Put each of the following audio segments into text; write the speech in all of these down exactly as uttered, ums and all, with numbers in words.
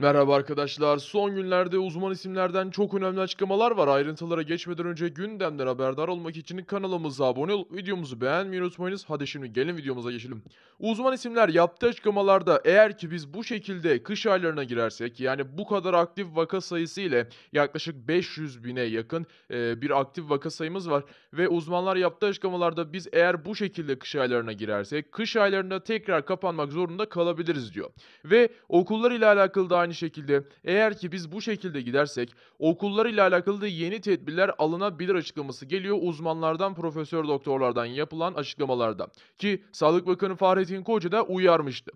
Merhaba arkadaşlar. Son günlerde uzman isimlerden çok önemli açıklamalar var. Ayrıntılara geçmeden önce gündemden haberdar olmak için kanalımıza abone olup videomuzu beğenmeyi unutmayınız. Hadi şimdi gelin videomuza geçelim. Uzman isimler yaptığı açıklamalarda eğer ki biz bu şekilde kış aylarına girersek, yani bu kadar aktif vaka sayısı ile yaklaşık beş yüz bine yakın e, bir aktif vaka sayımız var ve uzmanlar yaptığı açıklamalarda biz eğer bu şekilde kış aylarına girersek kış aylarında tekrar kapanmak zorunda kalabiliriz diyor. Ve okullar ile alakalı da aynı şekilde eğer ki biz bu şekilde gidersek okullar ile alakalı da yeni tedbirler alınabilir açıklaması geliyor uzmanlardan, profesör doktorlardan yapılan açıklamalarda ki Sağlık Bakanı Fahrettin Koca da uyarmıştı.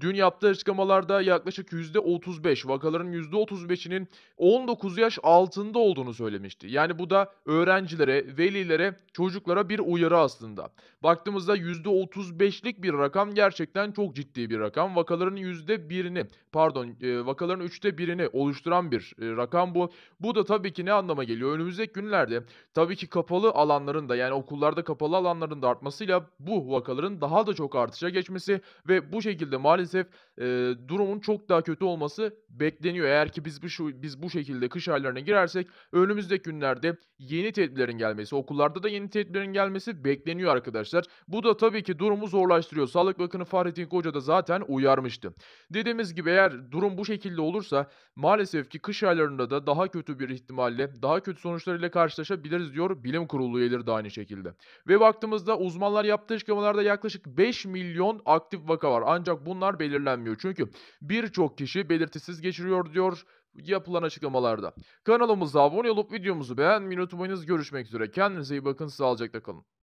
Dün yaptığı açıklamalarda yaklaşık yüzde otuz beş vakaların yüzde otuz beşinin on dokuz yaş altında olduğunu söylemişti. Yani bu da öğrencilere, velilere, çocuklara bir uyarı aslında. Baktığımızda yüzde otuz beşlik bir rakam gerçekten çok ciddi bir rakam. Vakaların yüzde birini pardon vakaların üçte birini oluşturan bir rakam bu. Bu da tabii ki ne anlama geliyor? Önümüzdeki günlerde tabii ki kapalı alanların da, yani okullarda kapalı alanların da artmasıyla bu vakaların daha da çok artışa geçmesi ve bu şekilde maalesef Maalesef e, durumun çok daha kötü olması bekleniyor. Eğer ki biz bu, şu, biz bu şekilde kış aylarına girersek önümüzdeki günlerde yeni tedbirlerin gelmesi, okullarda da yeni tedbirlerin gelmesi bekleniyor arkadaşlar. Bu da tabii ki durumu zorlaştırıyor. Sağlık Bakanı Fahrettin Koca da zaten uyarmıştı. Dediğimiz gibi eğer durum bu şekilde olursa maalesef ki kış aylarında da daha kötü bir ihtimalle, daha kötü sonuçlarıyla karşılaşabiliriz diyor Bilim Kurulu üyeleri de aynı şekilde. Ve baktığımızda uzmanlar yaptığı açıklamalarda yaklaşık beş milyon aktif vaka var. Ancak bunlar Bunlar belirlenmiyor çünkü birçok kişi belirtisiz geçiriyor diyor yapılan açıklamalarda. Kanalımıza abone olup videomuzu beğenmeyi unutmayınız. Görüşmek üzere. Kendinize iyi bakın. Sağlıcakla kalın.